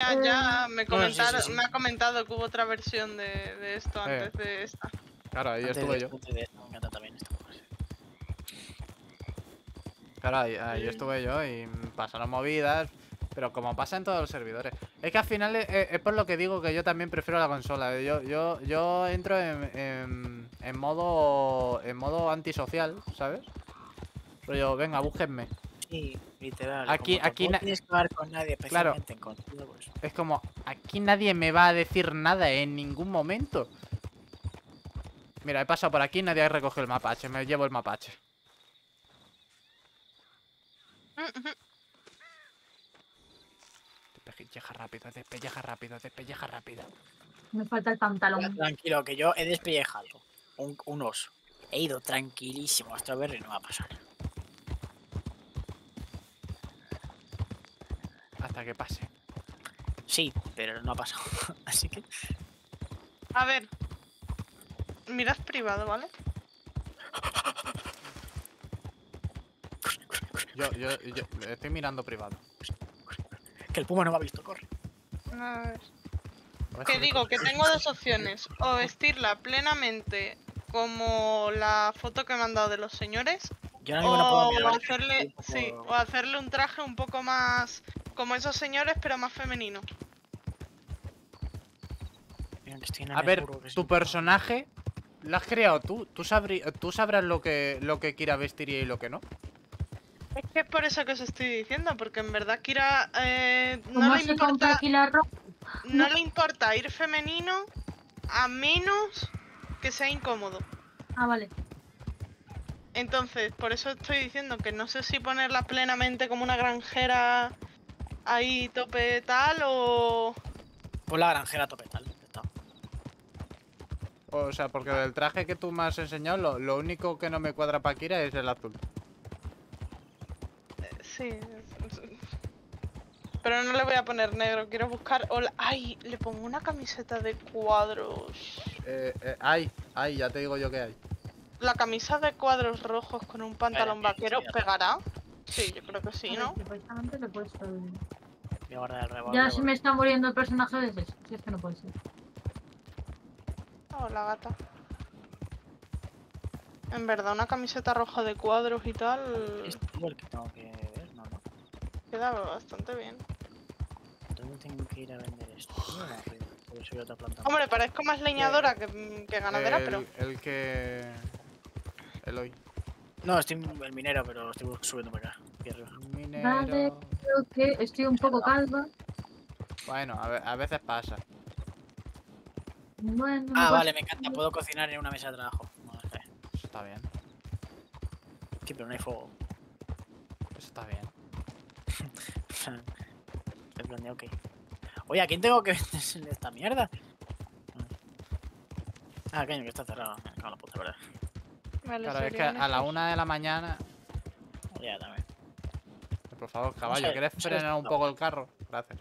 Ya me ha comentado que hubo otra versión de esto antes de esta. Claro, ahí estuve yo. Claro, ahí estuve yo y pasaron movidas, pero como pasa en todos los servidores. Es que al final es por lo que digo que yo también prefiero la consola. Yo entro en modo antisocial, ¿sabes? Pero yo, venga, búsquenme. Sí, literal. Aquí no tienes que hablar con nadie, especialmente en contigo, pues. Es como, aquí nadie me va a decir nada en ningún momento. Mira, he pasado por aquí, nadie ha recogido el mapache, me llevo el mapache. Despelleja rápido, despelleja rápido, despelleja rápido. Me falta el pantalón. Tranquilo, que yo he despellejado un oso. He ido tranquilísimo hasta ver y no va a pasar. Hasta que pase. Sí, pero no ha pasado. Así que... A ver. Mirad privado, ¿vale? Yo estoy mirando privado. Que el puma no me ha visto, corre. A ver. Que digo, que tengo dos opciones. O vestirla plenamente como la foto que me han dado de los señores. O hacerle un traje un poco más... Como esos señores, pero más femenino. A ver, tu personaje lo has creado tú. Tú sabrás lo que Kira vestiría y lo que no. Es que es por eso que os estoy diciendo, porque en verdad Kira no le importa ir femenino a menos que sea incómodo. Ah, vale. Entonces, por eso estoy diciendo que no sé si ponerla plenamente como una granjera... Ahí tope tal o... Pues la granjera tope tal. Está. O sea, porque del traje que tú me has enseñado, lo único que no me cuadra para Kira es el azul. Sí. Pero no le voy a poner negro, quiero buscar... ¡Ay! Le pongo una camiseta de cuadros. Ya te digo yo que hay. La camisa de cuadros rojos con un pantalón vaquero pegará. Sí, yo creo que sí, ¿no? Supuestamente le puedes... Ya se me está muriendo el personaje de ese. Si es que no puede ser. Oh, la gata. En verdad, una camiseta roja de cuadros y tal... ¿Es el que tengo que ver? No, no. Queda bastante bien. ¿Dónde tengo que ir a vender esto? Hombre, parezco más leñadora que ganadera, pero... El que... Eloy. No, estoy el minero, pero estoy subiendo para acá. Minero. Vale, creo que estoy un poco calva. Bueno, a veces pasa. Bueno, vale, me encanta. Puedo cocinar en una mesa de trabajo. No, okay. Eso está bien. Sí, pero no hay fuego. Eso está bien. Estoy planeando, ok. Oye, ¿a quién tengo que vender esta mierda? Ah, coño, que está cerrado. Me cago en la puta, ¿verdad? Claro, es que a la 1 de la mañana... Ya, también. Por favor, caballo, ¿quieres frenar un poco el carro? Gracias.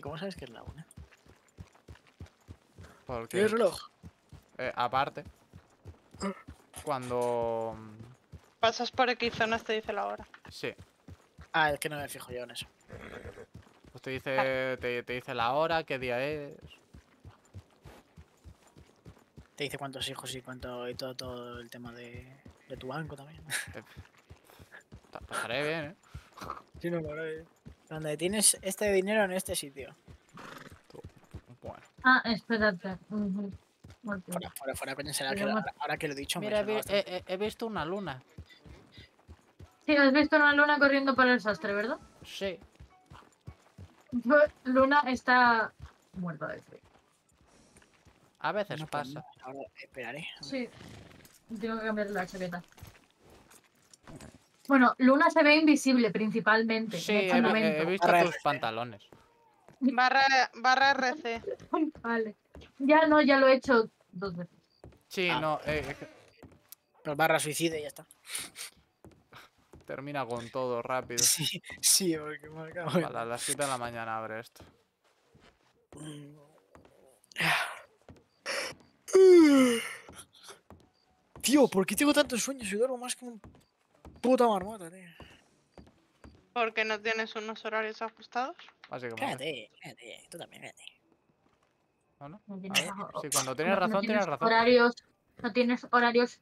¿Cómo sabes que es la 1? Porque... ¿Tienes reloj? Aparte. Cuando... Pasas por X zonas te dice la hora. Sí. Ah, es que no me fijo yo en eso. Pues te dice, te dice la hora, qué día es... Te dice cuántos hijos y cuánto y todo el tema de tu banco también. Te pasaré bien, ¿eh? Sí, no, pasaré bien. Donde tienes este dinero en este sitio. Bueno. Ah, espérate. Fuera, coño, será que ahora que lo he dicho... Mira, he visto una luna. Sí, has visto una luna corriendo por el sastre, ¿verdad? Sí. Luna está muerta de frío. A veces no pasa. Ahora esperaré. Sí. Tengo que cambiar la chaqueta. Bueno, Luna se ve invisible principalmente. Sí, he visto tus pantalones. Barra RC. Vale. Ya lo he hecho 2 veces. Sí, no. Pues barra suicida y ya está. Termina con todo rápido. Sí, porque me acabo. A las 7 de la mañana abre esto. Tío, ¿por qué tengo tantos sueños? Yo duermo más que un puta marmota, tío. Porque no tienes unos horarios ajustados. Así que cállate, cállate, tú también cállate. No, no. No tienes, sí, cuando tienes razón, no tienes razón. Horarios, no tienes horarios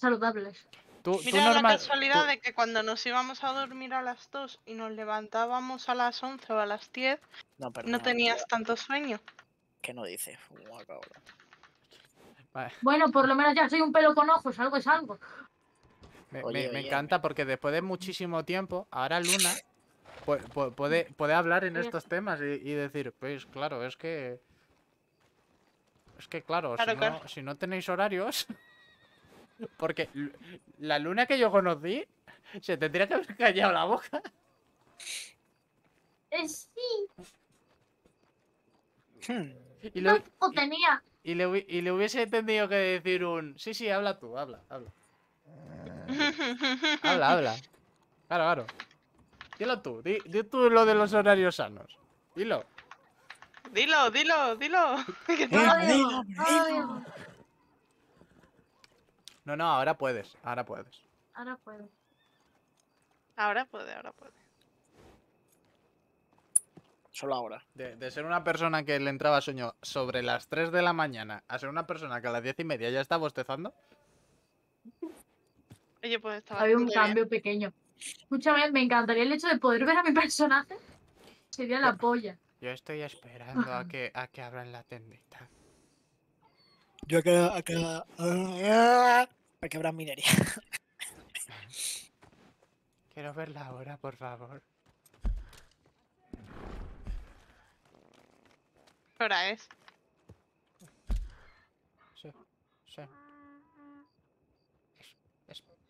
saludables. Tú, mira tú la casualidad de que cuando nos íbamos a dormir a las 2 y nos levantábamos a las 11 o a las 10, no, no tenías tanto sueño. ¿Qué no dices? Vale. Bueno, por lo menos ya soy un pelo con ojos, algo es algo. Me encanta porque después de muchísimo tiempo, ahora Luna puede hablar en estos temas y decir, pues claro, es que... Es que claro, claro, si no tenéis horarios... Porque la Luna que yo conocí se tendría que haber callado la boca. Sí. Y lo, no tenía. Y le hubiese tenido que decir un... Sí, sí, habla tú, habla, habla. Habla, habla. Claro, claro. Dilo tú, di tú lo de los horarios sanos. Dilo. Dilo, dilo, dilo. Que no lo digo. Dilo. No, no, ahora puedes, ahora puedes. Ahora puedo. Ahora puede, ahora puede. Solo ahora. De ser una persona que le entraba sueño sobre las 3 de la mañana a ser una persona que a las 10 y media ya está bostezando. Oye, pues estaba... Había un cambio pequeño. Escúchame, me encantaría el hecho de poder ver a mi personaje. Sería la polla. Yo estoy esperando a que abran la tendita. Yo acá... Para que habrá minería. Quiero verla ahora, por favor. ¿Qué hora es?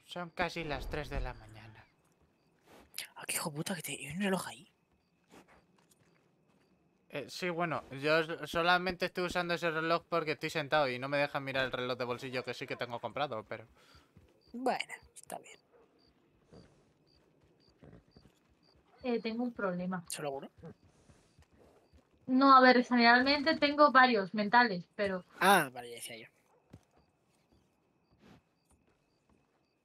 Son casi las 3 de la mañana. Ah, qué hijo puta, que te... ¿Hay un reloj ahí? Sí, bueno, yo solamente estoy usando ese reloj porque estoy sentado y no me dejan mirar el reloj de bolsillo que sí que tengo comprado, pero... Bueno, está bien. Tengo un problema. ¿Solo uno? No, a ver, generalmente tengo varios mentales, pero... Ah, vale, ya decía yo.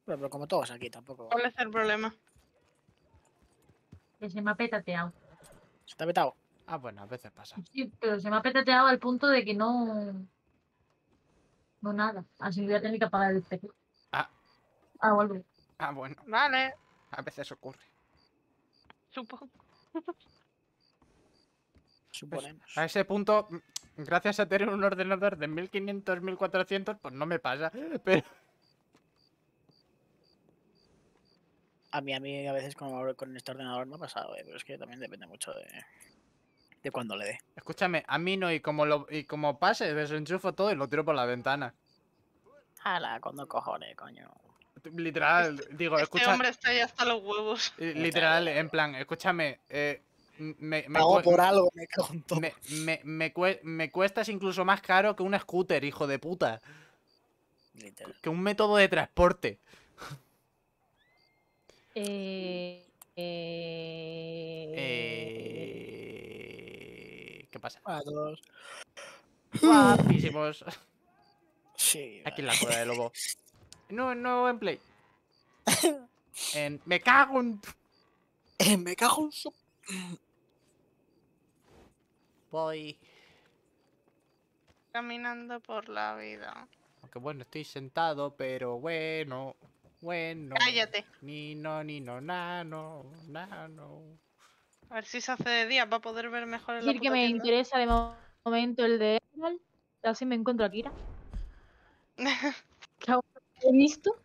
Bueno, pero como todos aquí tampoco... ¿Cuál es el problema? Que se me ha petateado. ¿Se te ha petado? Ah, bueno, a veces pasa. Sí, pero se me ha petateado al punto de que no... No nada. Así que voy a tener que apagar el teclado. Ah. Ah, vuelve. Ah, bueno. Vale. A veces ocurre. Supongo. Suponemos. Pues a ese punto, gracias a tener un ordenador de 1500, 1400, pues no me pasa. Pero... A mí a veces con este ordenador no ha pasado, pero es que también depende mucho de cuándo le dé. Escúchame, a mí no, y como pase, desenchufo todo y lo tiro por la ventana. Hala, cuando cojones, coño. Literal, digo, escucha... Este hombre está ya hasta los huevos. Literal, en plan, escúchame, pago por algo, me conto. Me cuestas incluso más caro que un scooter, hijo de puta. Literal. Que un método de transporte. ¿Qué pasa? A todos. Guapísimos. Sí, vale. Aquí en la cueva de lobo. No en play. Me cago en... me cago en su... Voy... Caminando por la vida. Aunque bueno, estoy sentado, pero bueno... Bueno... Cállate. Ni no, nano, nano... A ver si se hace de día, va a poder ver mejor el... Decir que me interesa de momento el de Edward. Así me encuentro a Kira. ¿Qué hago? ¿He visto?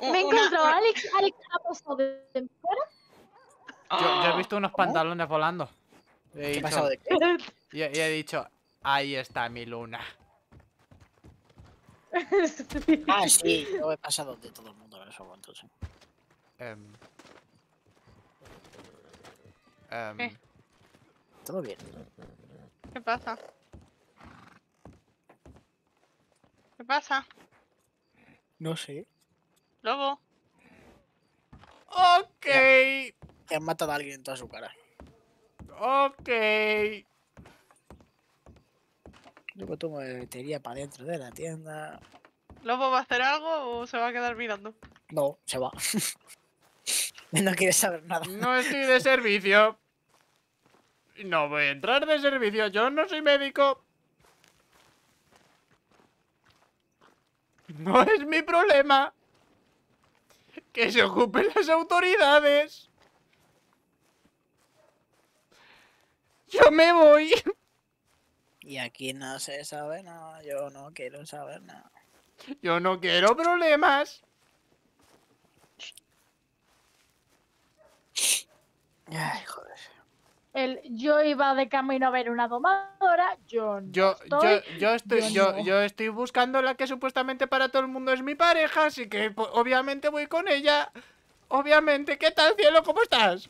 Me encuentro a Alex. Alex ha pasado de fuera. Yo he visto unos pantalones volando. ¿Qué ha pasado de qué? Y he dicho, ahí está mi Luna. Ah, sí, lo he pasado de todo el mundo en eso, entonces. ¿Qué? Todo bien. ¿Qué pasa? ¿Qué pasa? No sé. Lobo. Ok. Te han matado a alguien en toda su cara. Ok. Yo me tomo de batería para dentro de la tienda. ¿Lobo va a hacer algo o se va a quedar mirando? No, se va. No quieres saber nada. No estoy de servicio. No voy a entrar de servicio. Yo no soy médico. No es mi problema. Que se ocupen las autoridades. Yo me voy. Y aquí no se sabe nada. Yo no quiero saber nada. Yo no quiero problemas. Ay, joder. Yo iba de camino a ver una domadora. Yo estoy buscando la que supuestamente para todo el mundo es mi pareja. Así que pues, obviamente voy con ella. Obviamente. ¿Qué tal, cielo? ¿Cómo estás?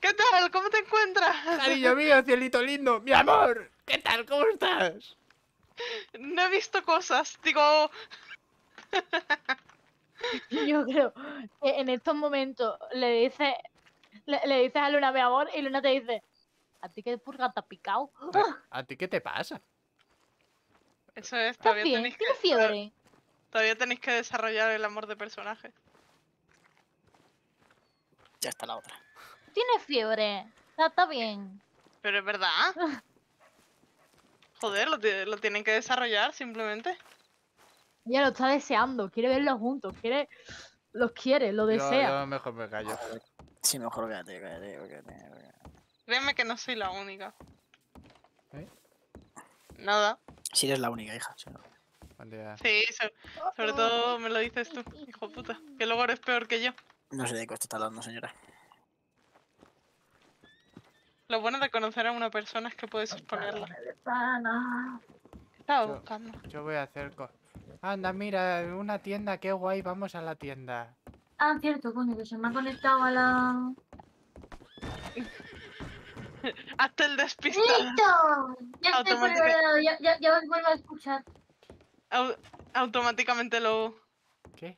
¿Qué tal? ¿Cómo te encuentras? Cariño mío, cielito lindo. ¡Mi amor! ¿Qué tal? ¿Cómo estás? No he visto cosas. Digo... Yo creo que en estos momentos le dices a Luna, mi amor, y Luna te dice, ¿a ti qué purga te ha picado? ¿A ti qué te pasa? Eso es, todavía tenéis que desarrollar el amor de personaje. Ya está la otra. Tienes fiebre, está bien. Pero es verdad. Joder, lo tienen que desarrollar simplemente. Ella lo está deseando, quiere verlos juntos, lo desea. Yo mejor me callo. Sí, mejor cállate. Créeme que no soy la única. ¿Eh? Nada. Sí eres la única, hija. Sí, sobre todo me lo dices tú, hijo puta. Que luego eres peor que yo. No sé de qué está hablando, señora. Lo bueno de conocer a una persona es que puedes exponerla. ¿Qué estaba buscando? Yo voy a hacer... Anda, mira, una tienda, qué guay, vamos a la tienda. Ah, cierto, coño, que se me ha conectado a la... Hasta el despistado. ¡Listo! Ya estoy por el ordenador, ya os vuelvo a escuchar. Automáticamente lo... ¿Qué?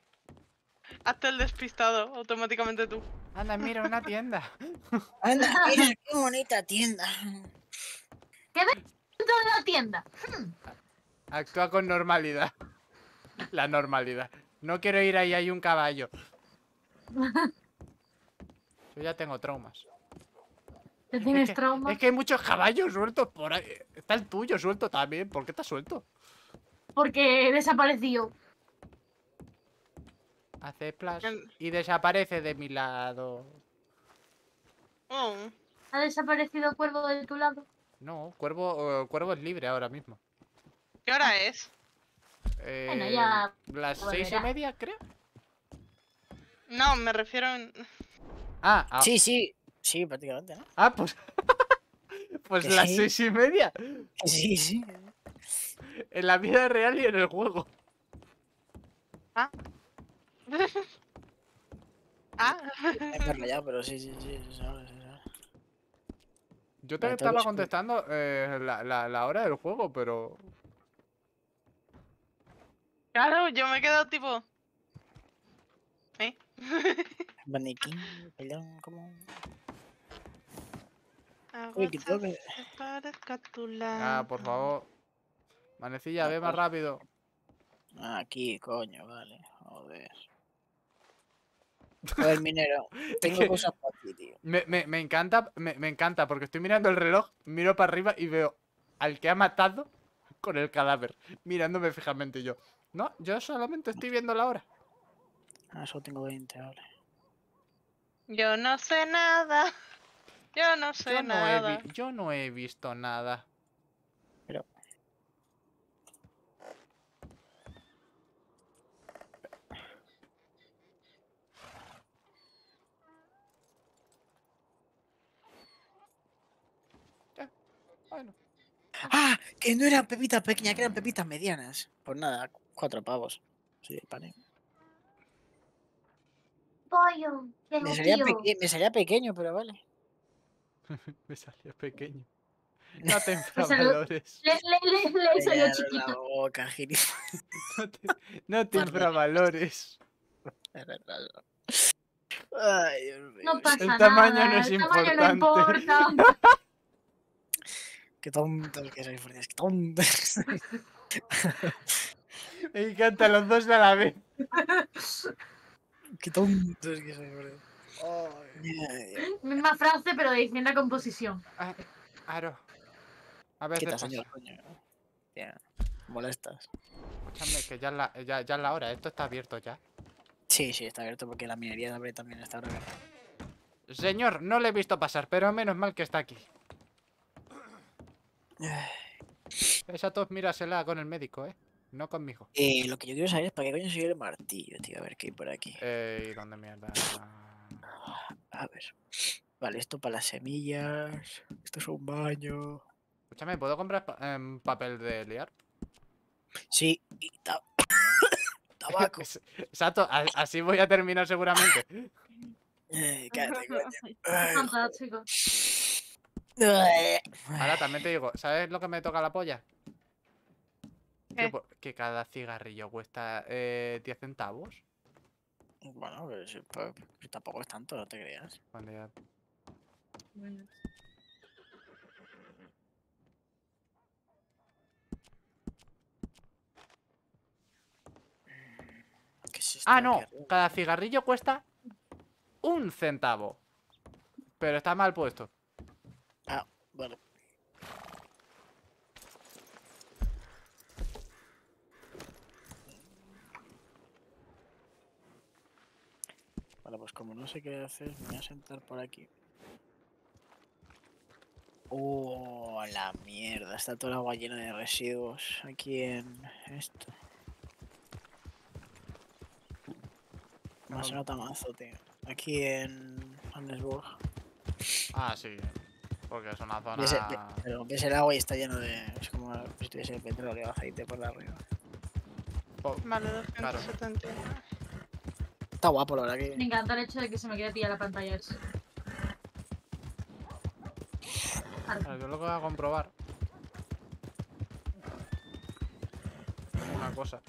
Hasta el despistado, automáticamente tú. Anda, mira, una tienda. Anda, mira, qué bonita tienda. ¿Qué ves dentro de la tienda? Actúa con normalidad. La normalidad. No quiero ir ahí, hay un caballo. Yo ya tengo traumas. ¿Te tienes traumas? Es que hay muchos caballos sueltos por ahí. Está el tuyo suelto también. ¿Por qué te has suelto? Porque he desaparecido. Hace flash y desaparece de mi lado. Oh. ¿Ha desaparecido Cuervo de tu lado? No, Cuervo es libre ahora mismo. ¿Qué hora es? Bueno, ya... Las 6:30, creo. No, me refiero en... Ah. Sí, prácticamente, ¿no? Ah, pues... pues las 6:30. Sí. En la vida real y en el juego. Ah. Ya, pero sí. Yo te estaba contestando la hora del juego, pero... Claro, yo me he quedado tipo... Maniquín, pelón, como... Ah, por favor. Manecilla, ve más rápido. Aquí, coño, vale. Joder. Joder, minero. Tengo cosas para ti, tío. Me encanta, porque estoy mirando el reloj, miro para arriba y veo al que ha matado con el cadáver, mirándome fijamente yo. No, yo solamente estoy viendo la hora. Ah, solo tengo 20 ahora. Yo no sé nada. Yo no he visto nada. Pero... Bueno. ¡Ah! Que no eran pepitas pequeñas, que eran pepitas medianas. Pues nada, 4 pavos. Sí, pane. Pollo. Me salía pequeño, pero vale. Me salía pequeño. No te infravalores. Le salió chiquito. La boca, no te infravalores. Ay, Dios mío. No pasa nada. El tamaño no es importante. No importa. Qué tonto que sois, qué tonto. Me encantan los dos a la vez. Qué tonto es que soy, boludo. Oh, misma frase, pero de distinta composición. Claro. A ver, ¿qué señor? Yeah. Molestas. Escúchame, que ya es la hora. ¿Esto está abierto ya? Sí, sí, está abierto porque la minería de también está abierta. Señor, no le he visto pasar, pero menos mal que está aquí. Esa tos, mírasela con el médico, ¿eh? No conmigo. Lo que yo quiero saber es para qué coño sirve el martillo, tío. A ver qué hay por aquí. ¿Dónde mierda? A ver. Vale, esto para las semillas. Esto es un baño. Escúchame, ¿puedo comprar papel de liar? Sí. Y tabaco. Exacto, así voy a terminar seguramente. Cállate, coño. Ahora también te digo, ¿sabes lo que me toca la polla? Que cada cigarrillo cuesta 10 centavos. Bueno, pero si, tampoco es tanto, no te creas. Bueno, ya. Bueno. Ah, no, cada cigarrillo cuesta 1 centavo. Pero está mal puesto. Ah, vale. Vale, pues como no sé qué hacer, me voy a sentar por aquí. ¡Oh, la mierda! Está toda el agua llena de residuos aquí en esto. Más se nota mazo, tío. Aquí en Andersburg. Ah, sí. Porque es una zona... Pero ves el agua y está lleno de... Es como si tuviese el petróleo o aceite por arriba. Vale, 270. Está guapo, la verdad que... Me encanta el hecho de que se me quede pillada la pantalla. Yo lo voy a comprobar. Una cosa.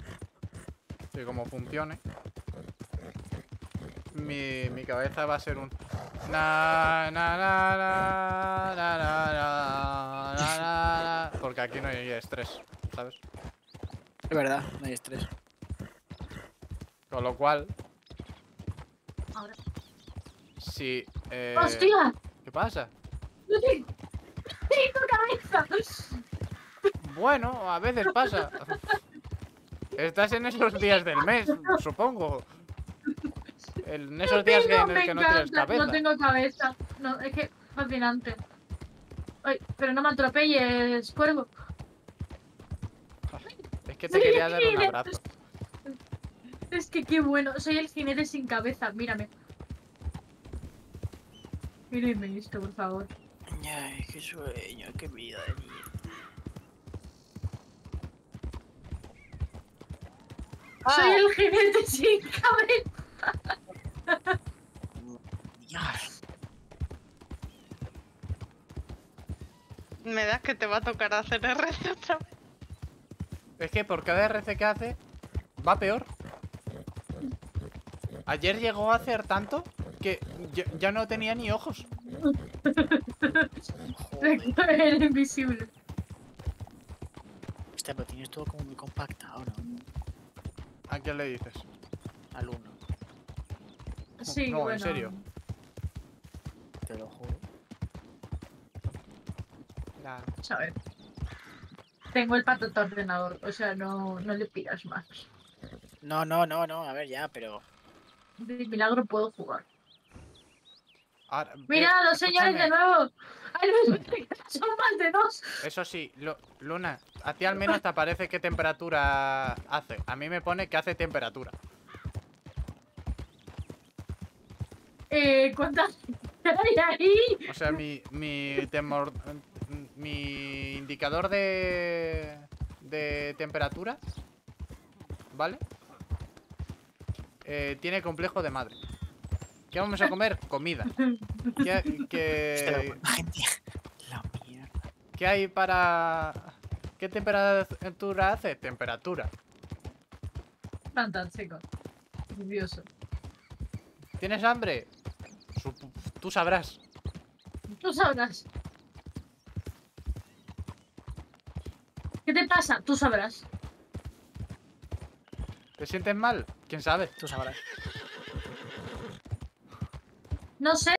Que como funcione... Mi cabeza va a ser un... Porque aquí no hay estrés, ¿sabes? Es verdad, no hay estrés. Con lo cual... Ahora. Sí, ¡hostia! ¿Qué pasa? ¡No tengo cabeza! Bueno, a veces pasa. Estás en esos días del mes, supongo. En esos días que no tienes cabeza. No tengo cabeza. No, es que fascinante. Ay, pero no me atropelles, cuervo. Es que te quería dar un abrazo. Es que qué bueno. Soy el jinete sin cabeza. Mírame. Mírenme esto, por favor. Ay, qué sueño, qué vida de mierda. Soy el jinete sin cabeza. Dios. Me das que te va a tocar hacer RC otra vez. Es que por cada RC que hace va peor. Ayer llegó a hacer tanto que ya no tenía ni ojos. Era invisible. Este lo tienes todo como muy compactado, ¿no? ¿A quién le dices? Al uno. Sí, no, bueno. En serio. Te lo juro. A ver. Tengo el pato ordenador, o sea, no le pidas más. No, a ver ya, pero... De milagro puedo jugar. Ahora, mira, los señores de nuevo. Ay, son más de 2. Eso sí, Luna, a ti al menos te aparece qué temperatura hace. A mí me pone que hace temperatura. ¿Cuántas hay ahí? O sea, mi indicador de temperatura, ¿vale? Tiene complejo de madre. ¿Qué vamos a comer? Comida. La mierda. ¿Qué hay para...? ¿Qué temperatura hace? Temperatura. Fantástico. Curioso. ¿Tienes hambre? Tú sabrás. Tú sabrás. ¿Qué te pasa? Tú sabrás. ¿Te sientes mal? ¿Quién sabe? Tú sabrás. No sé.